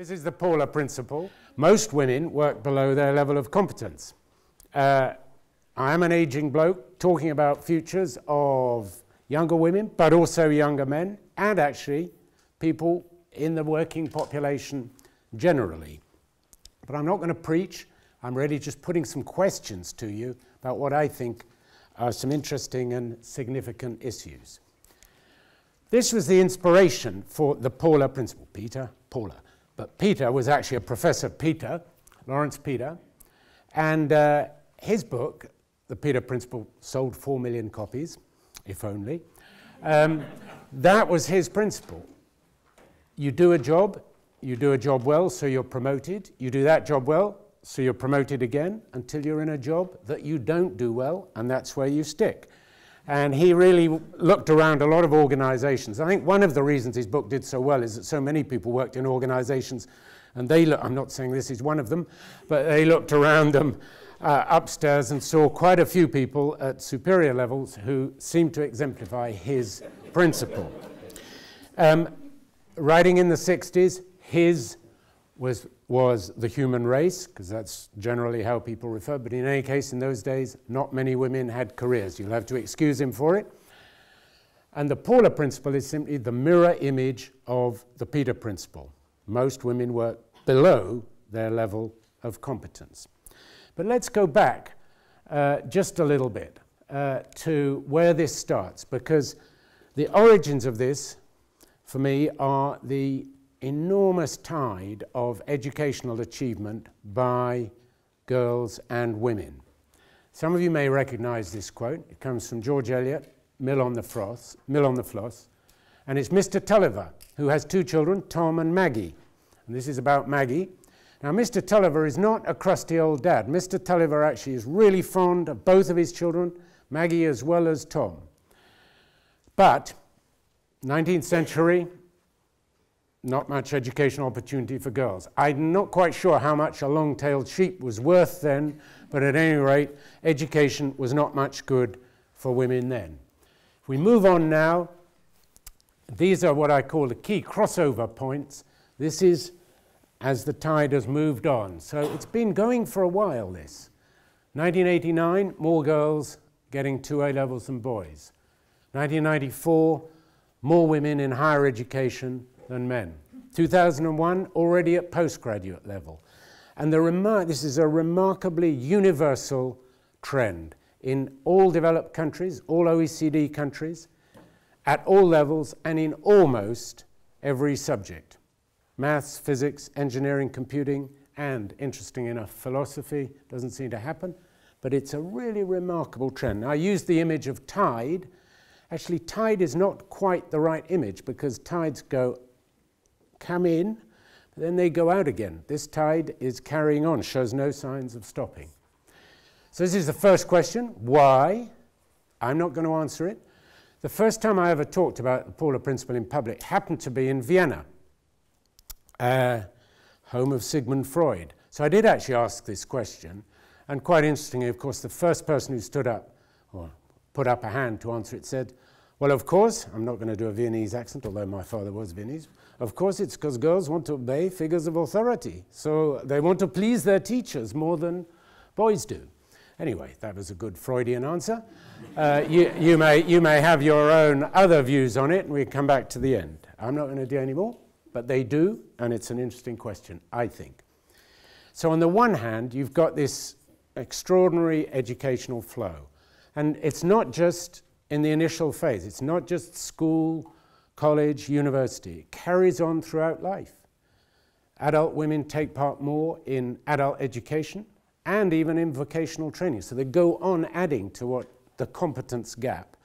This is the Paula Principle. Most women work below their level of competence. I am an aging bloke talking about futures of younger women, but also younger men, and actually people in the working population generally. But I'm not going to preach. I'm really just putting some questions to you about what I think are some interesting and significant issues. This was the inspiration for the Paula Principle. Peter, Paula. But Peter was actually a Professor Peter, Lawrence Peter, and his book, The Peter Principle, sold 4 million copies, if only. That was his principle. You do a job well, so you're promoted. You do that job well, so you're promoted again until you're in a job that you don't do well, and that's where you stick. And he really looked around a lot of organizations. I think one of the reasons his book did so well is that so many people worked in organizations, and they looked, I'm not saying this is one of them, but they looked around them upstairs and saw quite a few people at superior levels who seemed to exemplify his principle. Writing in the 60s, his was the human race, because that's generally how people refer, but in any case, in those days, not many women had careers. You'll have to excuse him for it. And the Paula Principle is simply the mirror image of the Peter Principle. Most women work below their level of competence. But let's go back just a little bit to where this starts, because the origins of this, for me, are the enormous tide of educational achievement by girls and women. Some of you may recognize this quote. It comes from George Eliot, Mill on the Floss, and it's Mr. Tulliver, who has two children, Tom and Maggie. And this is about Maggie. Now, Mr. Tulliver is not a crusty old dad. Mr. Tulliver actually is really fond of both of his children, Maggie as well as Tom. But 19th century, not much educational opportunity for girls. I'm not quite sure how much a long-tailed sheep was worth then, but at any rate, education was not much good for women then. If we move on now, these are what I call the key crossover points. This is as the tide has moved on. So it's been going for a while, this. 1989, more girls getting two A levels than boys. 1994, more women in higher education than men. 2001, already at postgraduate level. And this is a remarkably universal trend in all developed countries, all OECD countries, at all levels, and in almost every subject. Maths, physics, engineering, computing, and, interesting enough, philosophy. Doesn't seem to happen, but it's a really remarkable trend. Now, I used the image of tide. Actually, tide is not quite the right image, because tides come in, but then they go out again. This tide is carrying on, shows no signs of stopping. So this is the first question, why? I'm not going to answer it. The first time I ever talked about the Paula Principle in public happened to be in Vienna, home of Sigmund Freud. So I did actually ask this question, and quite interestingly, of course, the first person who stood up, or put up a hand to answer it, said, well, of course, I'm not going to do a Viennese accent, although my father was Viennese. Of course, it's because girls want to obey figures of authority. So they want to please their teachers more than boys do. Anyway, that was a good Freudian answer. You may have your own other views on it, and we come back to the end. I'm not going to do any more, but they do, and it's an interesting question, I think. So on the one hand, you've got this extraordinary educational flow. And it's not just in the initial phase. It's not just school, college, university. It carries on throughout life. Adult women take part more in adult education and even in vocational training. So they go on adding to what the competence gap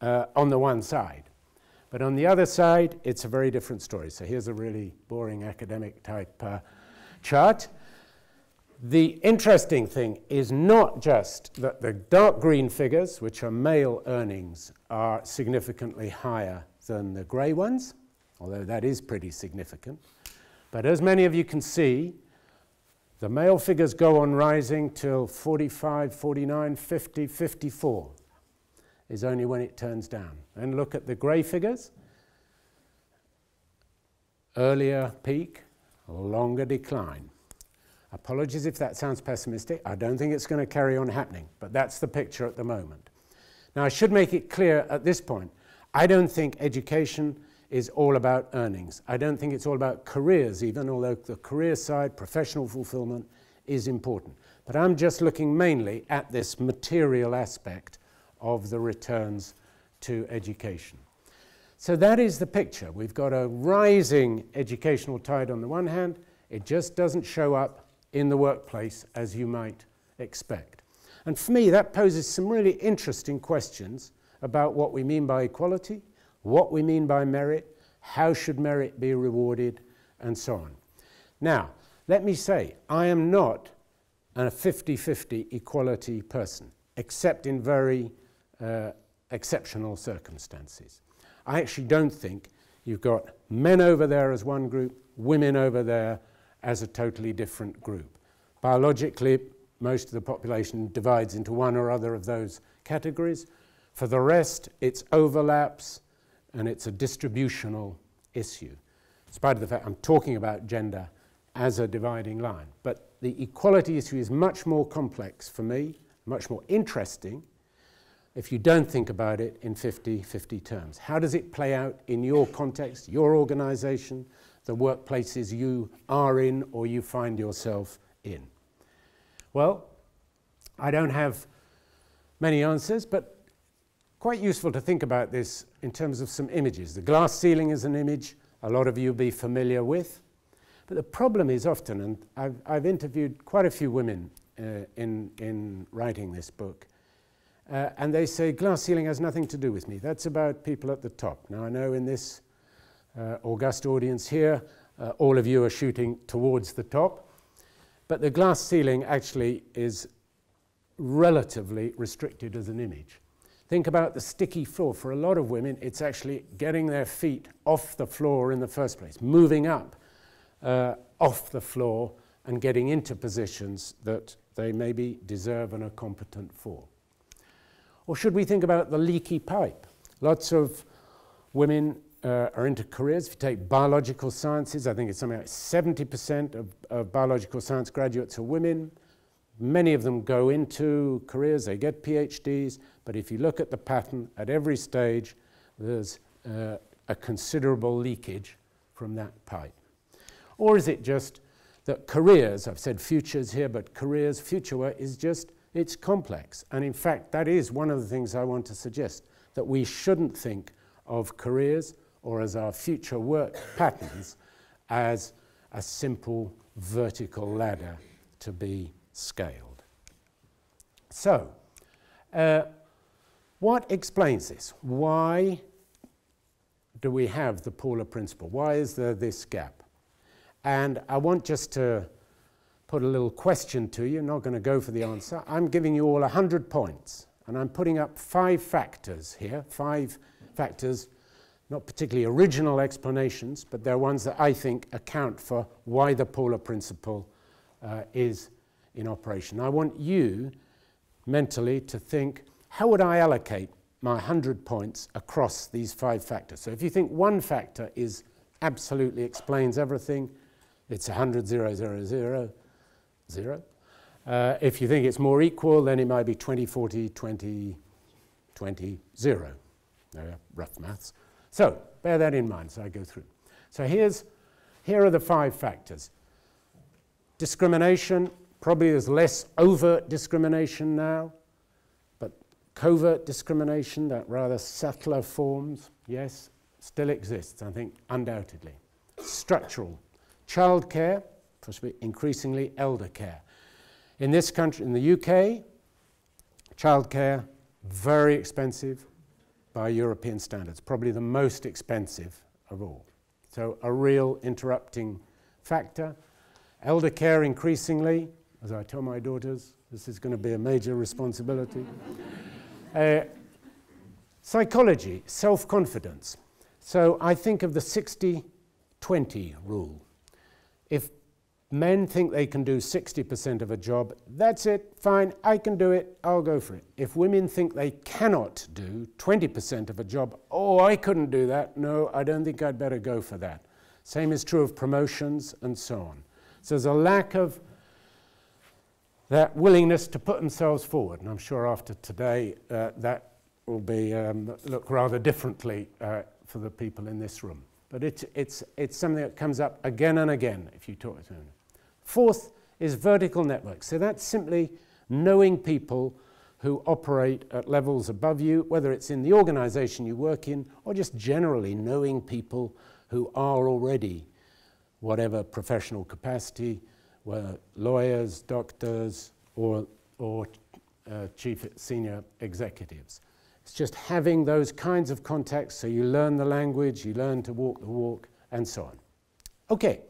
on the one side. But on the other side, it's a very different story. So here's a really boring academic type chart. The interesting thing is not just that the dark green figures, which are male earnings, are significantly higher than the grey ones, although that is pretty significant. But as many of you can see, the male figures go on rising till 45, 49, 50, 54 is only when it turns down. And look at the grey figures. Earlier peak, longer decline. Apologies if that sounds pessimistic. I don't think it's going to carry on happening, but that's the picture at the moment. Now, I should make it clear at this point, I don't think education is all about earnings. I don't think it's all about careers even, although the career side, professional fulfillment, is important. But I'm just looking mainly at this material aspect of the returns to education. So that is the picture. We've got a rising educational tide on the one hand. It just doesn't show up in the workplace as you might expect. And for me, that poses some really interesting questions about what we mean by equality, what we mean by merit, how should merit be rewarded, and so on. Now, let me say, I am not a 50-50 equality person, except in very exceptional circumstances. I actually don't think you've got men over there as one group, women over there as a totally different group. Biologically, most of the population divides into one or other of those categories. For the rest, it's overlaps and it's a distributional issue, in spite of the fact I'm talking about gender as a dividing line. But the equality issue is much more complex for me, much more interesting, if you don't think about it in 50-50 terms. How does it play out in your context, your organization, the workplaces you are in or you find yourself in? Well, I don't have many answers, but quite useful to think about this in terms of some images. The glass ceiling is an image a lot of you will be familiar with. But the problem is often, and I've interviewed quite a few women in writing this book, and they say, glass ceiling has nothing to do with me. That's about people at the top. Now, I know in this august audience here, all of you are shooting towards the top. But the glass ceiling actually is relatively restricted as an image. Think about the sticky floor. For a lot of women, it's actually getting their feet off the floor in the first place, moving up off the floor and getting into positions that they maybe deserve and are competent for. Or should we think about the leaky pipe? Lots of women are into careers. If you take biological sciences, I think it's something like 70% of biological science graduates are women. Many of them go into careers, they get PhDs, but if you look at the pattern, at every stage, there's a considerable leakage from that pipe. Or is it just that careers, I've said futures here, but careers, future work is just, it's complex. And in fact, that is one of the things I want to suggest, that we shouldn't think of careers or as our future work patterns as a simple vertical ladder to be scaled. So, what explains this? Why do we have the Paula Principle? Why is there this gap? And I want just to put a little question to you. I'm not going to go for the answer. I'm giving you all 100 points, and I'm putting up 5 factors here, 5 factors, not particularly original explanations, but they're ones that I think account for why the Paula Principle is in operation. I want you mentally to think, how would I allocate my 100 points across these 5 factors? So if you think one factor is absolutely explains everything, it's 100, 0, 0, 0, 0. If you think it's more equal, then it might be 20, 40, 20, 20, 0. Rough maths. So bear that in mind as I go through. So here are the 5 factors. Discrimination, probably there's less overt discrimination now, but covert discrimination, that rather subtler forms, yes, still exists, I think, undoubtedly. Structural. Childcare, possibly increasingly elder care. In this country, in the UK, childcare, very expensive by European standards, probably the most expensive of all. So a real interrupting factor. Elder care increasingly, as I tell my daughters, this is going to be a major responsibility. Psychology, self-confidence. So I think of the 60-20 rule. If men think they can do 60% of a job, that's it, fine, I can do it, I'll go for it. If women think they cannot do 20% of a job, oh, I couldn't do that, no, I don't think I'd better go for that. Same is true of promotions and so on. So there's a lack of that willingness to put themselves forward. And I'm sure after today that will be look rather differently for the people in this room. But it's something that comes up again and again if you talk to them. Fourth is vertical networks. So that's simply knowing people who operate at levels above you, whether it's in the organization you work in or just generally knowing people who are already whatever professional capacity, whether lawyers, doctors, or chief senior executives. It's just having those kinds of contacts so you learn the language, you learn to walk the walk, and so on. Okay.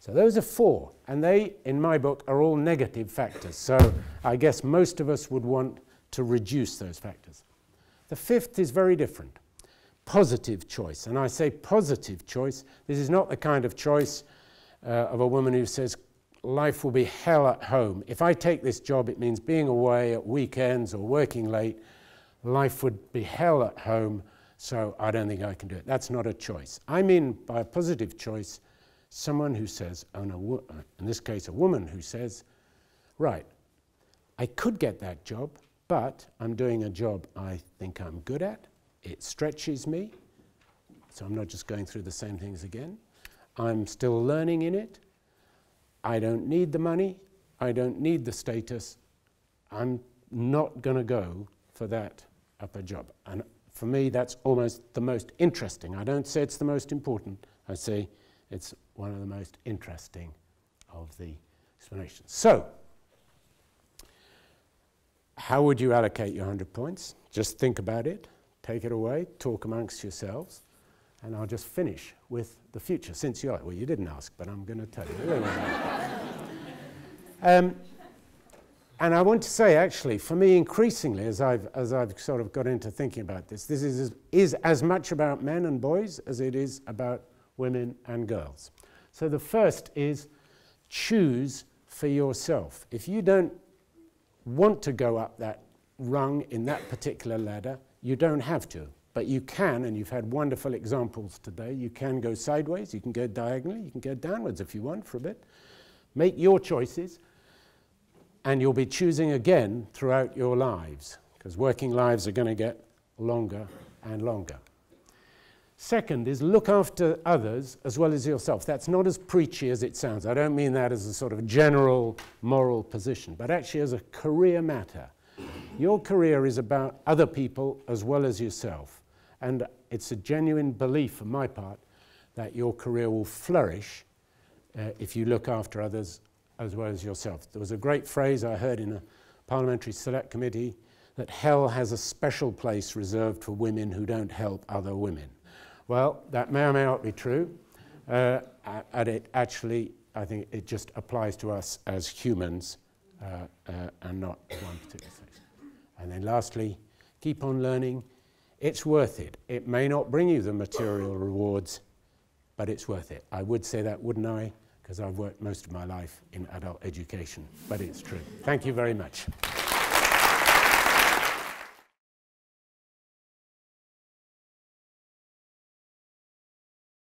So those are four, and they, in my book, are all negative factors. So I guess most of us would want to reduce those factors. The fifth is very different. Positive choice. And I say positive choice. This is not the kind of choice of a woman who says, life will be hell at home. If I take this job, it means being away at weekends or working late. Life would be hell at home, so I don't think I can do it. That's not a choice. I mean by a positive choice, someone who says, and in this case a woman who says, right, I could get that job, but I'm doing a job I think I'm good at. It stretches me, so I'm not just going through the same things again. I'm still learning in it. I don't need the money. I don't need the status. I'm not going to go for that upper job. And for me, that's almost the most interesting. I don't say it's the most important. I say it's one of the most interesting of the explanations. So, how would you allocate your 100 points? Just think about it, take it away, talk amongst yourselves, and I'll just finish with the future, since you are, well, you didn't ask, but I'm going to tell you. And I want to say, actually, for me, increasingly, as I've sort of got into thinking about this, this is as much about men and boys as it is about women and girls. So the first is choose for yourself. If you don't want to go up that rung in that particular ladder, you don't have to. But you can, and you've had wonderful examples today, you can go sideways, you can go diagonally, you can go downwards if you want for a bit. Make your choices, and you'll be choosing again throughout your lives, because working lives are going to get longer and longer. Second is look after others as well as yourself. That's not as preachy as it sounds. I don't mean that as a sort of general moral position, but actually as a career matter. Your career is about other people as well as yourself. And it's a genuine belief on my part that your career will flourish if you look after others as well as yourself. There was a great phrase I heard in a parliamentary select committee that hell has a special place reserved for women who don't help other women. Well, that may or may not be true, and it actually, I think it just applies to us as humans and not one particular section. And then lastly, keep on learning. It's worth it. It may not bring you the material rewards, but it's worth it. I would say that, wouldn't I? Because I've worked most of my life in adult education, but it's true. Thank you very much.